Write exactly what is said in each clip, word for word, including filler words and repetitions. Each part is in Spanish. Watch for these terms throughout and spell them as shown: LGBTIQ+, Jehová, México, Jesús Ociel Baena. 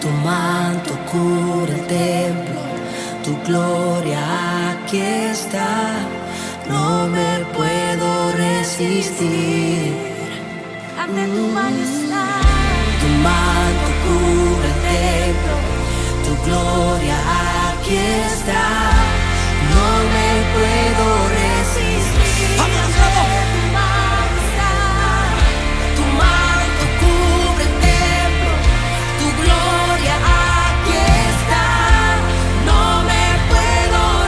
Tu manto cubre el templo, tu gloria aquí está. No me puedo resistir ante tu majestad. Tu manto cubre el templo, tu gloria aquí está. No me puedo resistir ante tu majestad. Tu manto cubre el templo, tu gloria. No me puedo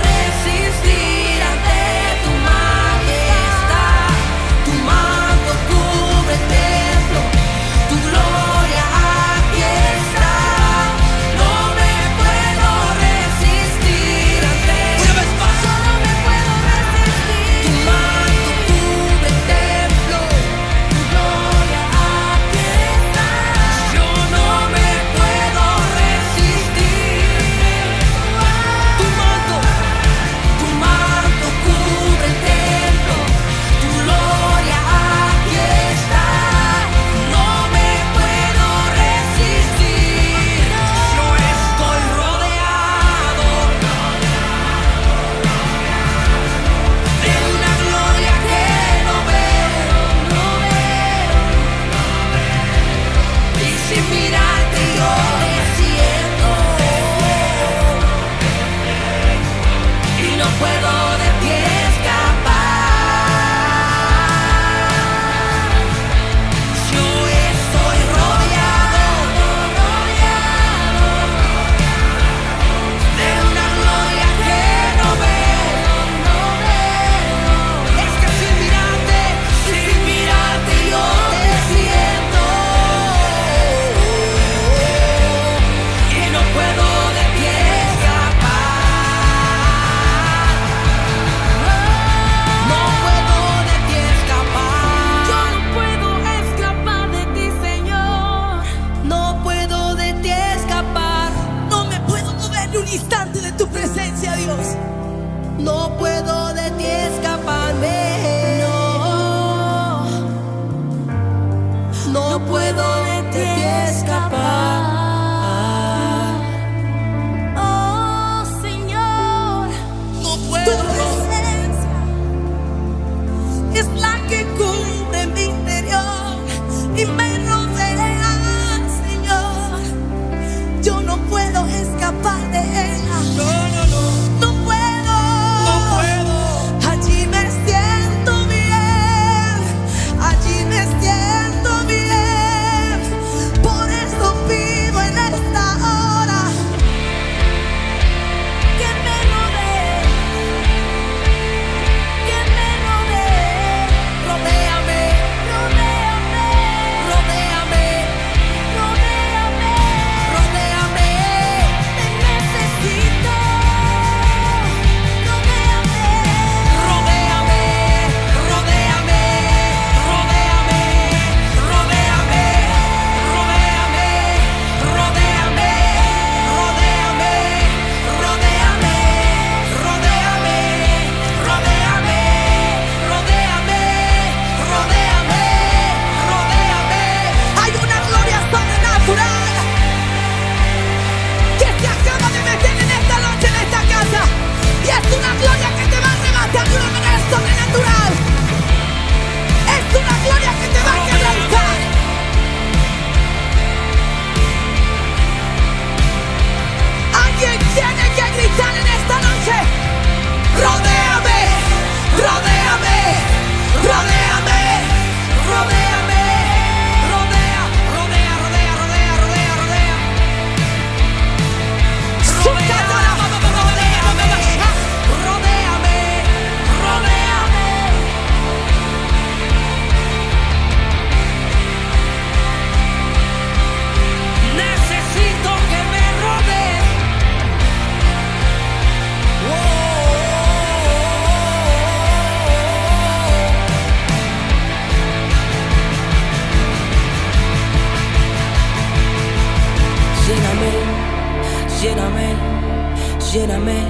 lléname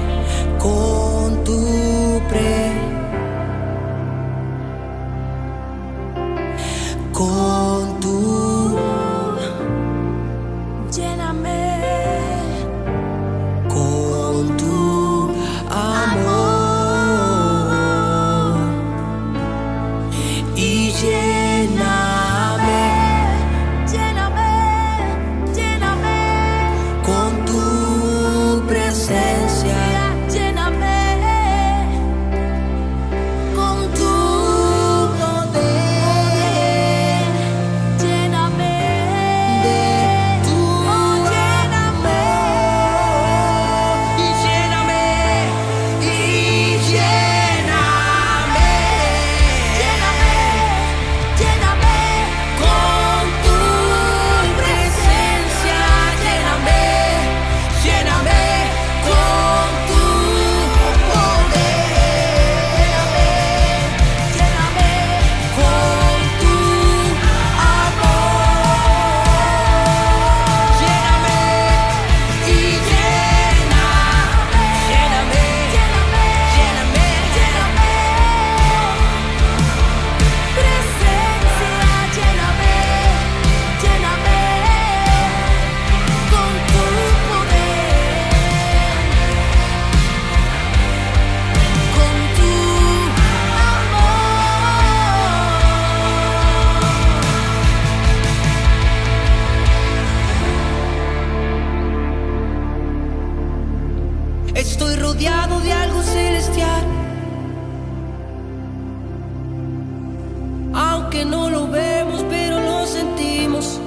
con tu pre, con tu, lléname con tu amor y lléname. Estoy rodeado de algo celestial, aunque no lo vemos, pero lo sentimos.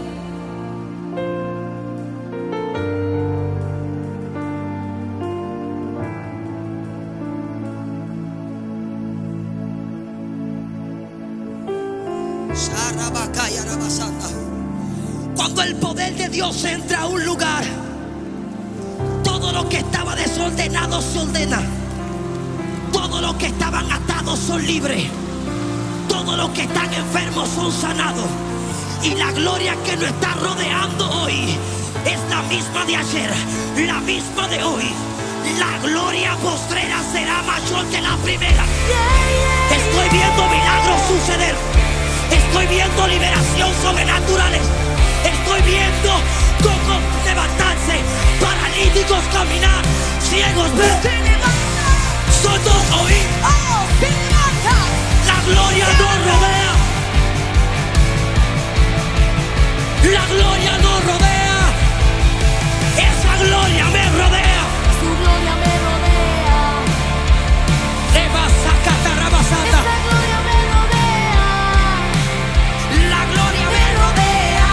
Cuando el poder de Dios entra a un lugar, todo lo que estaba desordenado se ordena. Todo lo que estaban atados son libres. Todos los que están enfermos son sanados. Y la gloria que nos está rodeando hoy es la misma de ayer, la misma de hoy. La gloria postrera será mayor que la primera. Estoy viendo milagros suceder. Estoy viendo liberación sobrenaturales. Estoy viendo cómo levantarse, paralíticos caminar, ciegos ver, sordos oír. La gloria nos rodea. La gloria nos rodea. Esa gloria me rodea. Su gloria me rodea. Rebasa catarabasata. Esa gloria me rodea. La gloria me rodea.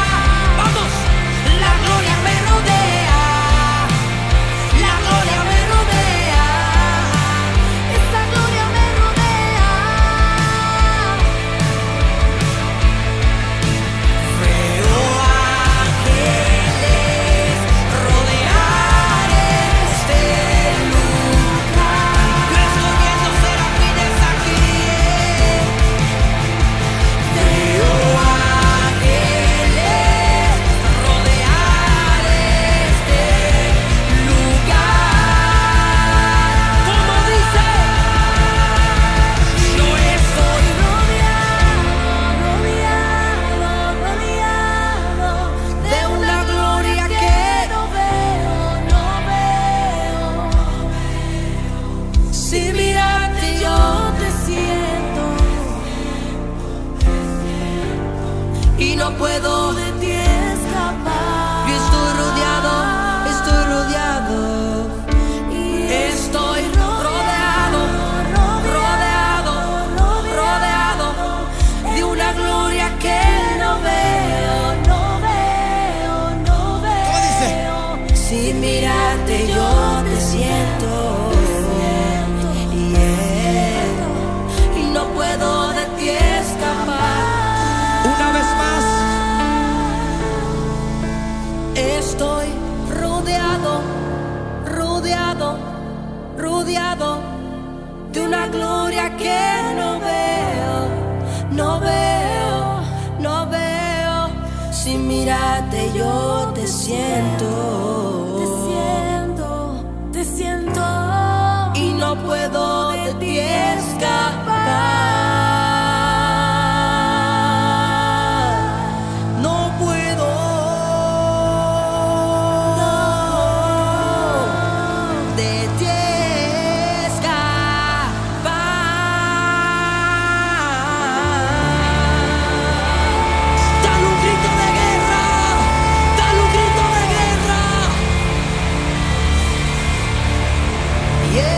Vamos. La gloria me rodea. Yo te siento, te siento, te siento. no puedo de ti escapar. No puedo, no, de ti escapar. Dale un grito de guerra, dale un grito de guerra. Yeah.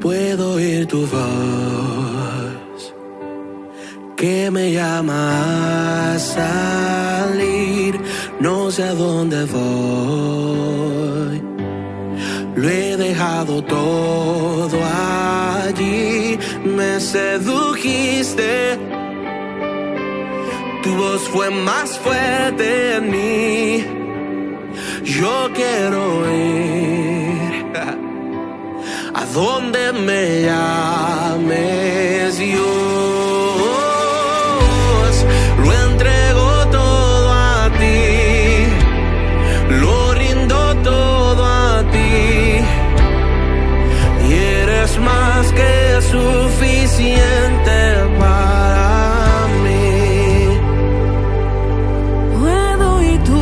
Puedo oír tu voz que me llama a salir. No sé a dónde voy, lo he dejado todo allí. Me sedujiste, tu voz fue más fuerte en mí. Yo quiero ir a donde me llames. Dios, lo entrego todo a ti, lo rindo todo a ti, y eres más que suficiente para mí. Puedo y tú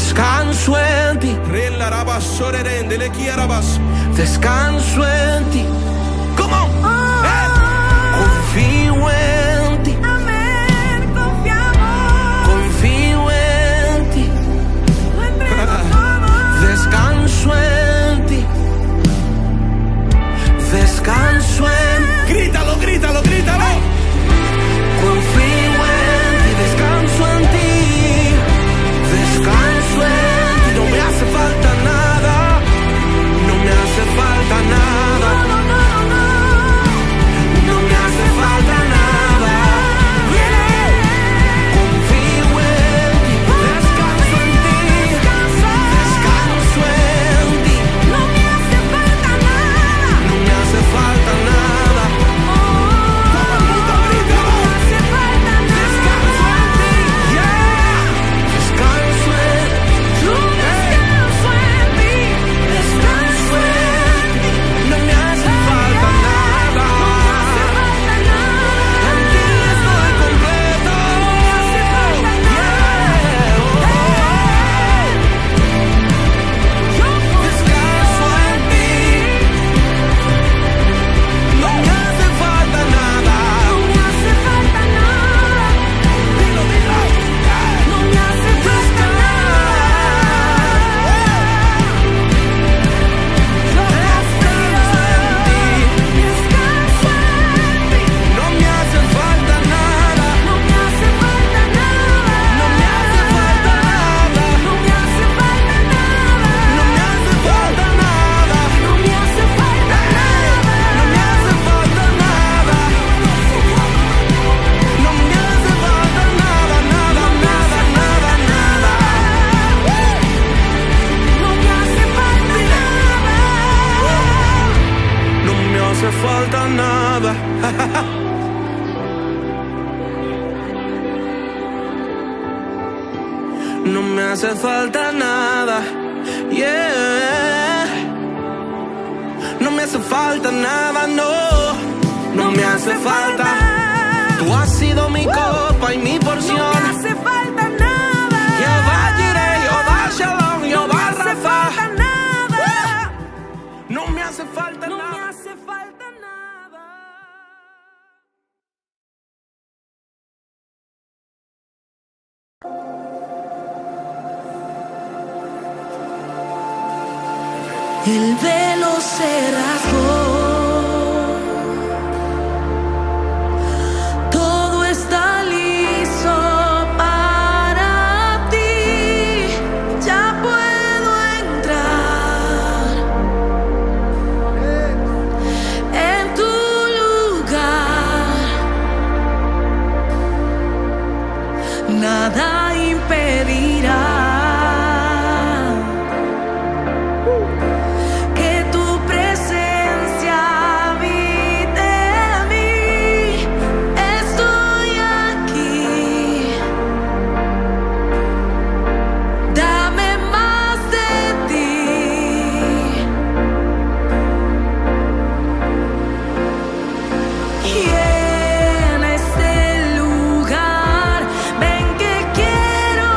Descanso en ti. Descanso en ti. Come on. Oh, eh. Confío en ti. Amén. Confiamos. Confío en ti. Lo entrego todo. Descanso en ti. Descanso en ti. Grítalo, grítalo, grítalo. Ay. Confío en ti. Descanso en ti. Descanso en ti. No me hace falta nada. No me hace falta nada. No, no, no, no. No me hace falta nada. Yeah. Confío en ti. Descanso en ti. Descanso en ti. No me hace falta nada. No me hace falta nada. Todo el mundo grita. No me hace falta nada. Descanso en ti. Descanso en ti. Descanso en ti. Descanso en ti. No me hace falta nada. No me hace falta nada. En ti estoy completo. No me hace falta nada. Yo descanso en ti. No me hace falta nada. No me hace falta nada. Dilo, dilo. No me hace falta nada. Yo descanso en ti. Descanso en ti. No me hace falta nada. No me hace falta nada. No me hace falta nada. No me hace falta nada. No me hace falta nada. No me hace falta nada. No me hace falta nada. No me hace falta nada, nada, nada, nada, nada. No me hace falta nada. No me hace falta nada. No me hace falta nada. Yeah. No me hace falta nada, no. No me hace falta. Tú has sido mi copa y mi porción. No me hace falta nada. Jehová Jireh, Jehová Shalom, Jehová Rafa. No me hace falta nada. No me hace falta nada. El velo se rasgó. Todo está listo para ti. Ya puedo entrar en tu lugar. Nada impedirá que tu presencia habite en mí. Estoy aquí. Dame más de ti. Y en este lugar, ven que quiero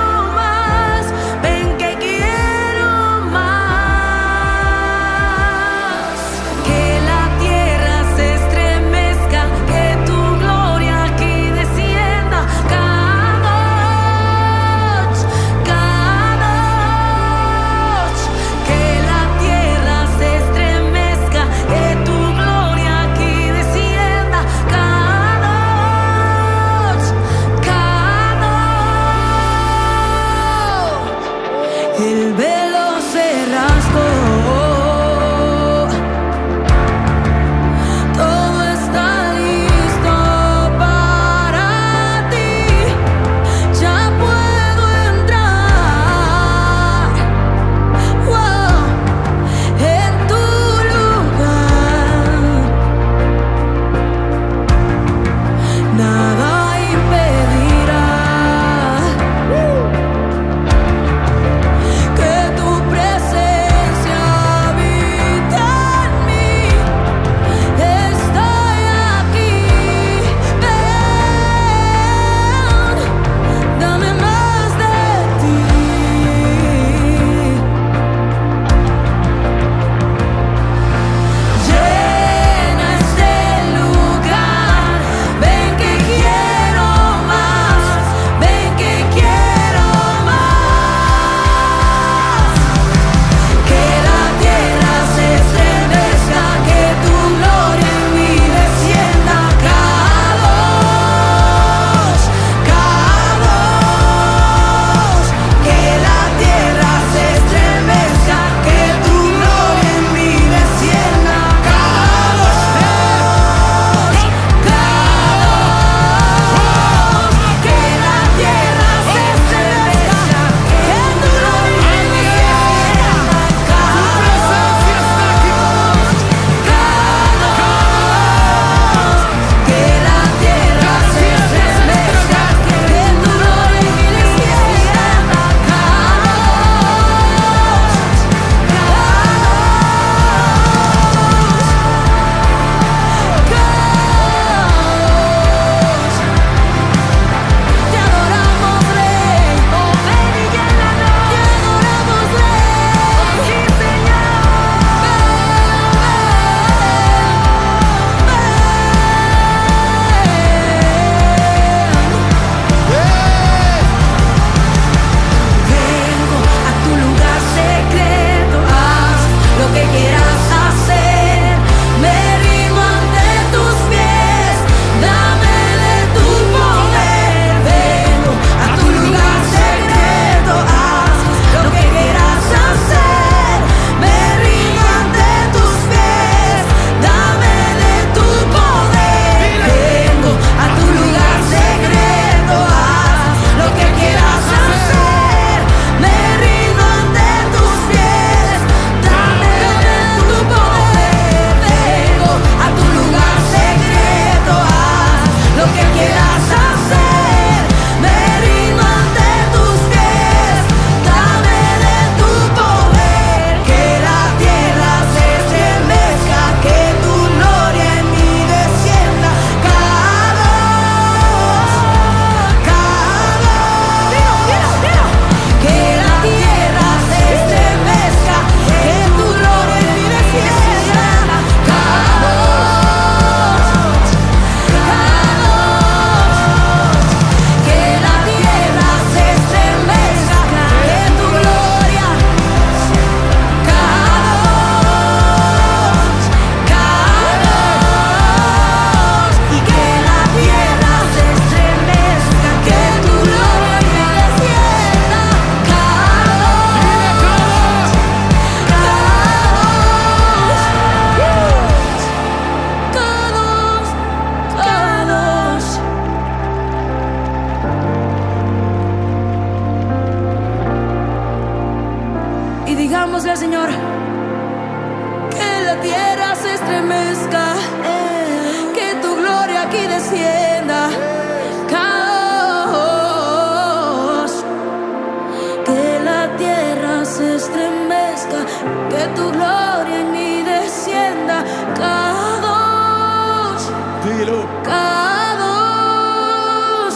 pecados,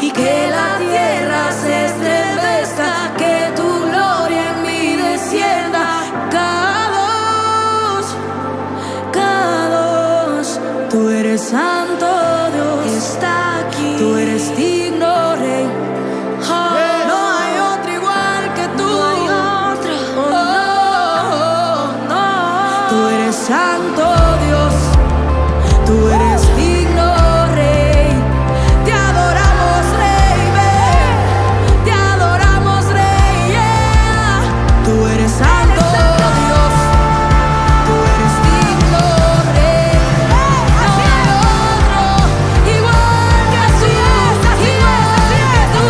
y que la tierra se estremezca, que tu gloria en mí descienda. Cados, cados, tú eres santo, Dios está aquí, tú eres digno, Rey. Santo Dios, tú eres digno, Rey. Te adoramos, Rey, ven. Te adoramos, Rey, yeah. Tú eres santo, Dios. Tú eres digno, Rey. No hay otro igual que Jesús, igual que tú.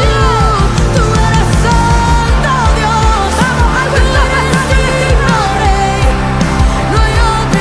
Tú eres santo, Dios. Tú eres digno, Rey. No hay otro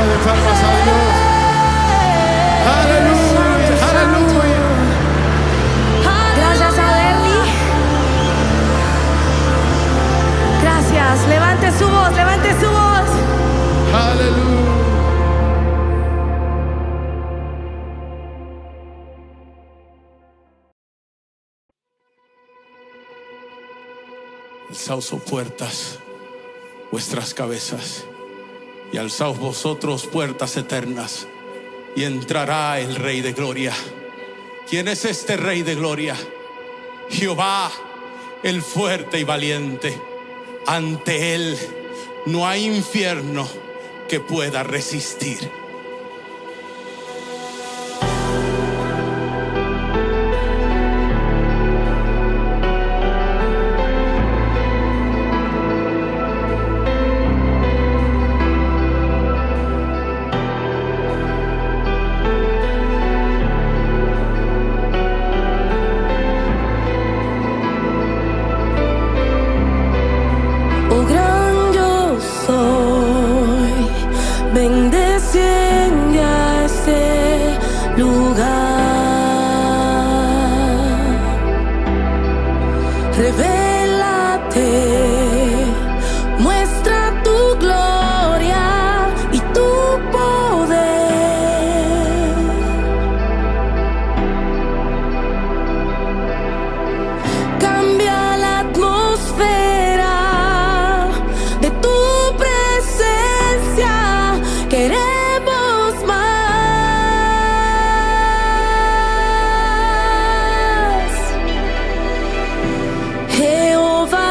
de palmas a Dios. Aleluya, aleluya. Gracias a Bernie. Gracias. Levante su voz, levante su voz. Aleluya. Alzaos, oh puertas, vuestras cabezas, y alzaos vosotros, puertas eternas, y entrará el Rey de gloria. ¿Quién es este Rey de gloria? Jehová, el fuerte y valiente. Ante él no hay infierno que pueda resistir. Revélate, muestra tu gloria y tu poder. Cambia la atmósfera de tu presencia. Queremos más, Jehová.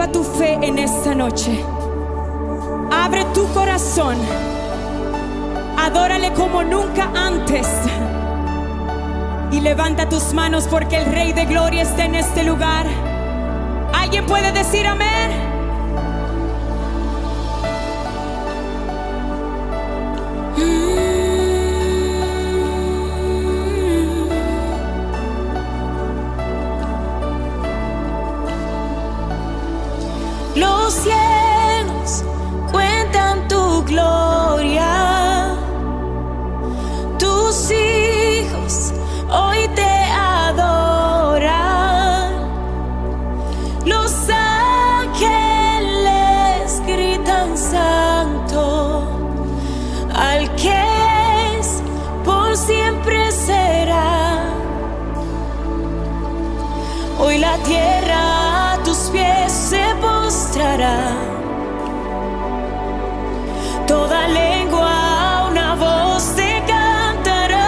Activa tu fe en esta noche. Abre tu corazón. Adórale como nunca antes. Y levanta tus manos porque el Rey de Gloria está en este lugar. ¿Alguien puede decir amén? Los cielos cuentan tu gloria, tus hijos hoy te adoran, los ángeles gritan santo, al que es por siempre será, hoy la tierra a tus pies se pone. Toda lengua una voz te cantará,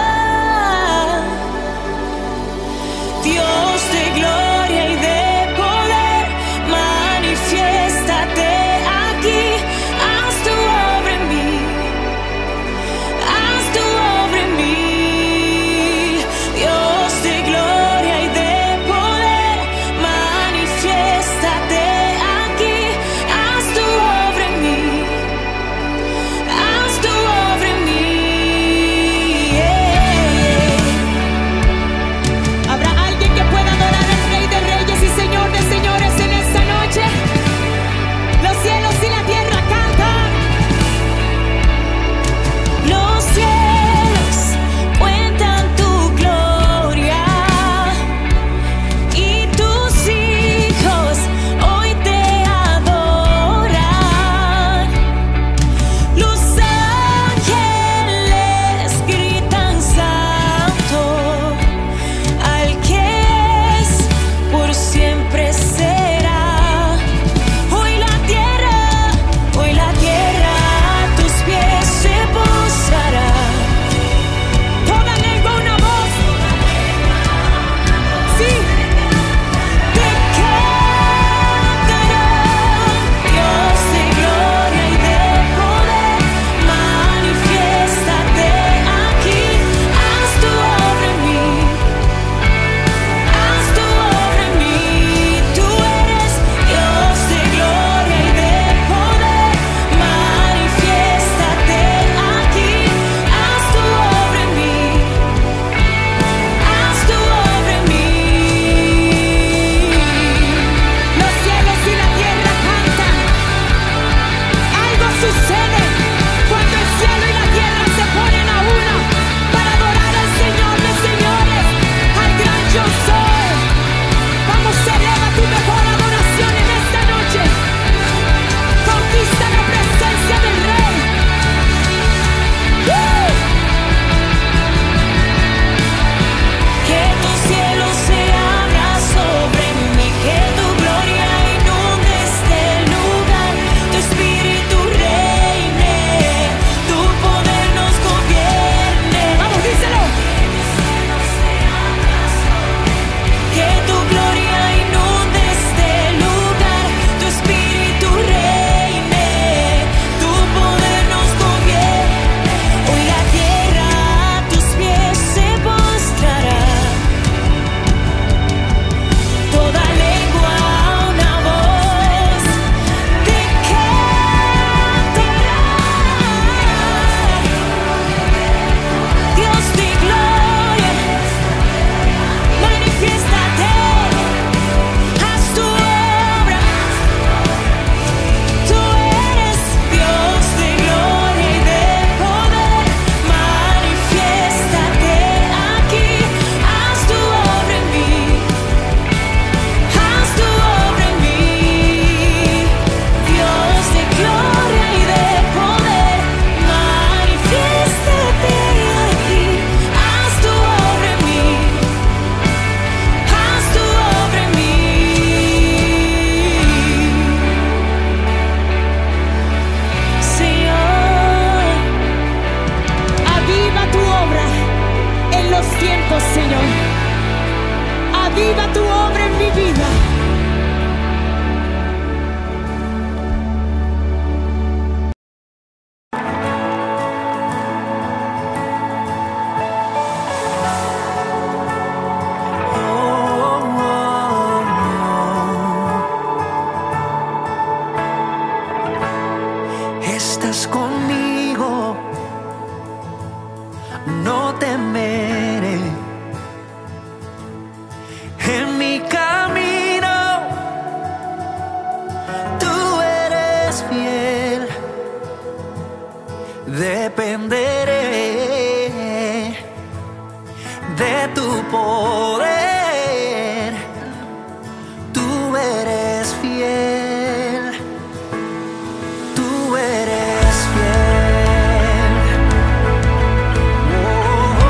Dios de gloria y de poder, manifiéstate aquí, haz tu obra en mí, haz tu obra en mí, Dios de gloria y de poder, manifiéstate. Señor, aviva tu obra en mi vida. no temeré. En mi camino tú eres fiel, dependeré de tu poder. Tú eres fiel. Eres fiel. Oh, oh, oh.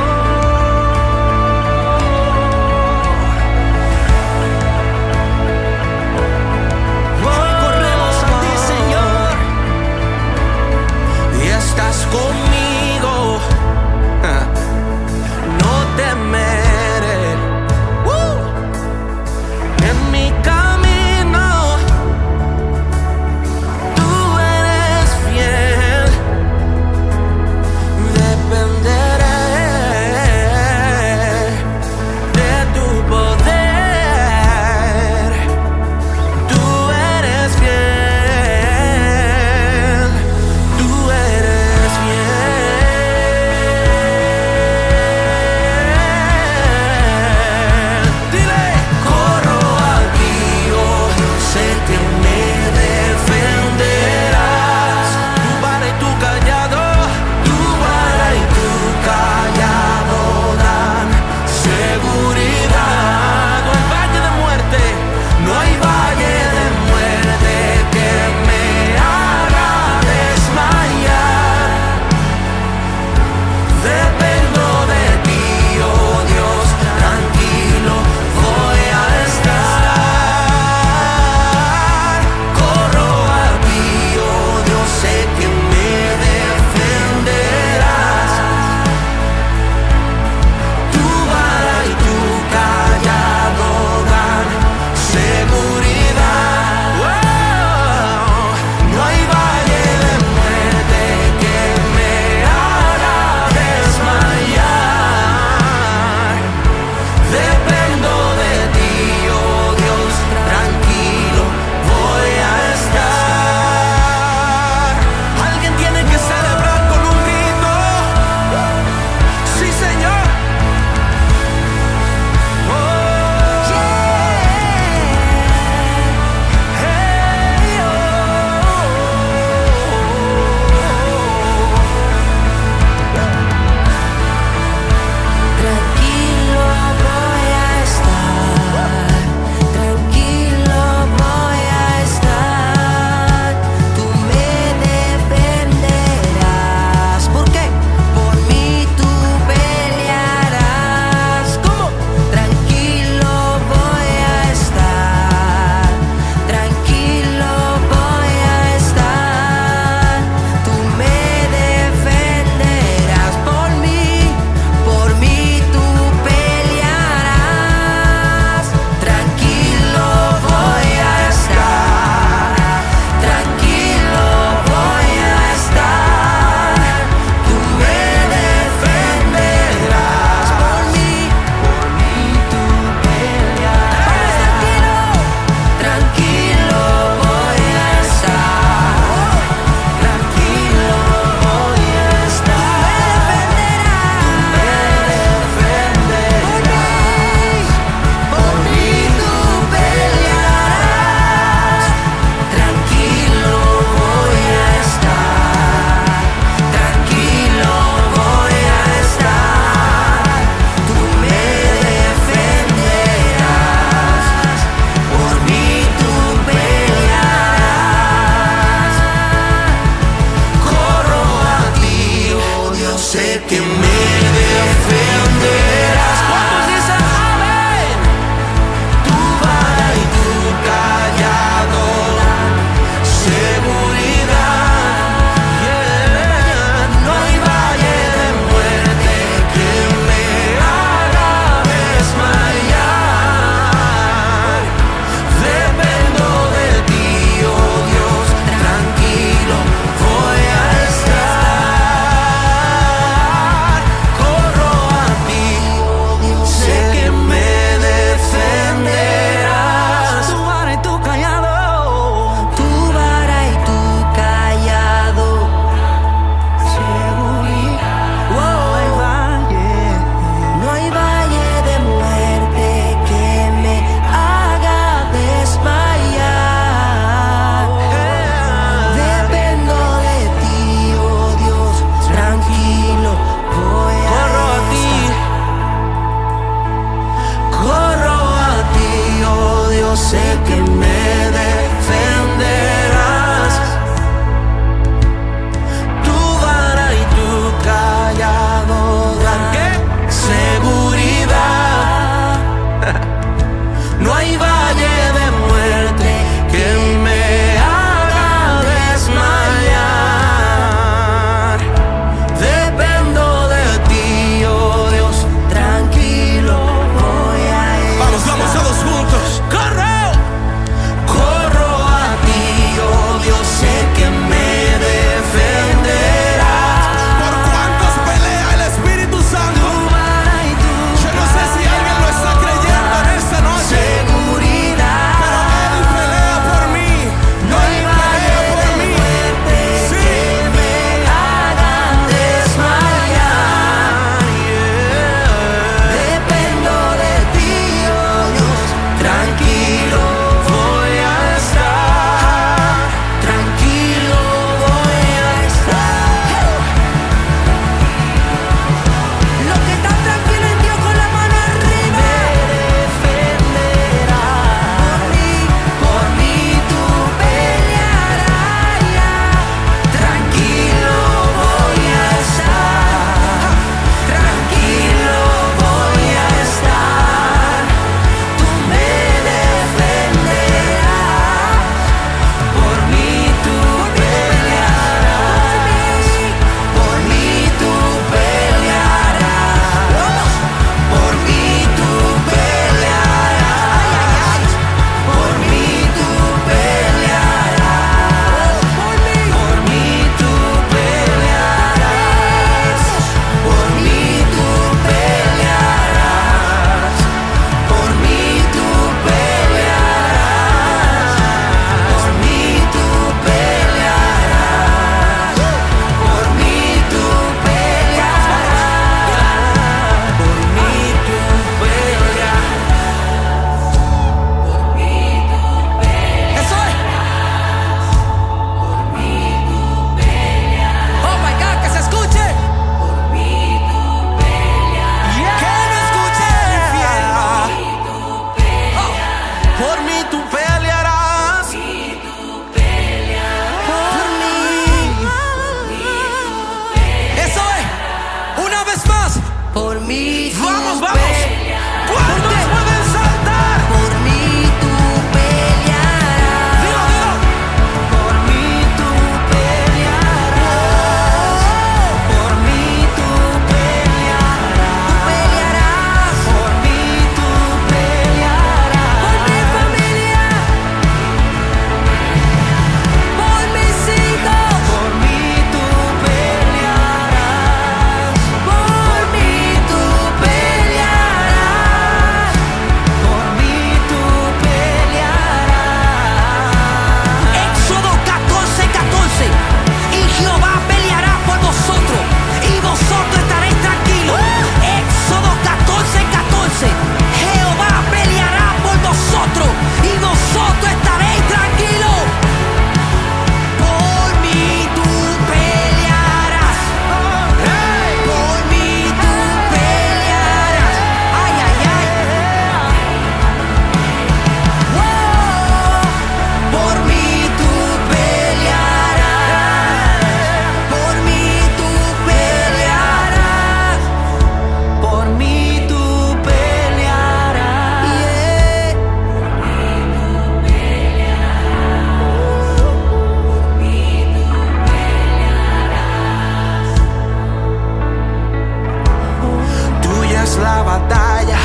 batalla,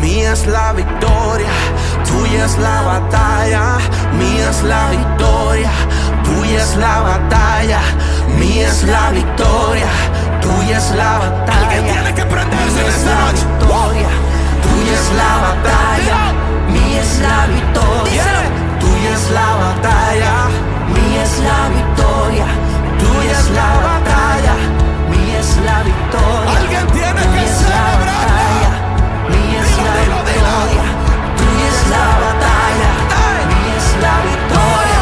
mía es la victoria. Tuya es la batalla, mía es la victoria. Tuya es la batalla, mía es la victoria. Tuya es la batalla. Alguien tiene que prenderse en esta noche. Victoria, tuya es la batalla, mía es la victoria. Tuya es la batalla, mía es la victoria. Tuya es la batalla, mía es la victoria. Alguien tiene que celebrar. Mía es la victoria. Tuya es la batalla, mía es la victoria.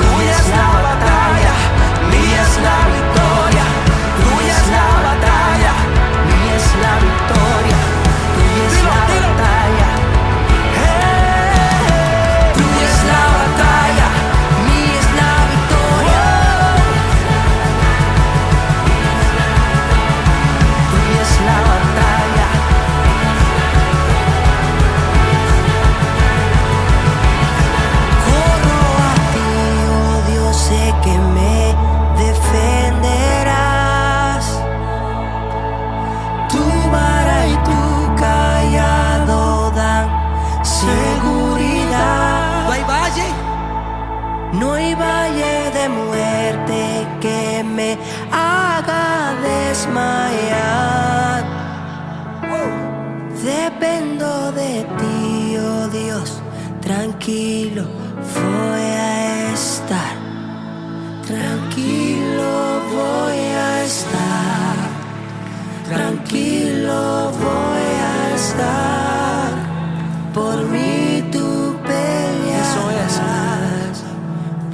Tuya es la batalla, mía es la victoria. Tuya es la batalla, mía es la victoria. Tuya es la batalla. Tuya es la batalla, mía es la victoria. Tuya es la batalla. Corro a ti, oh Dios, sé que me defenderás. Tu vara y tu callado dan seguridad. No hay valle, no hay valle de muerte que me haga desmayar. Dependo de ti, oh Dios, tranquilo voy a estar. Tranquilo voy a estar. Tranquilo voy a estar.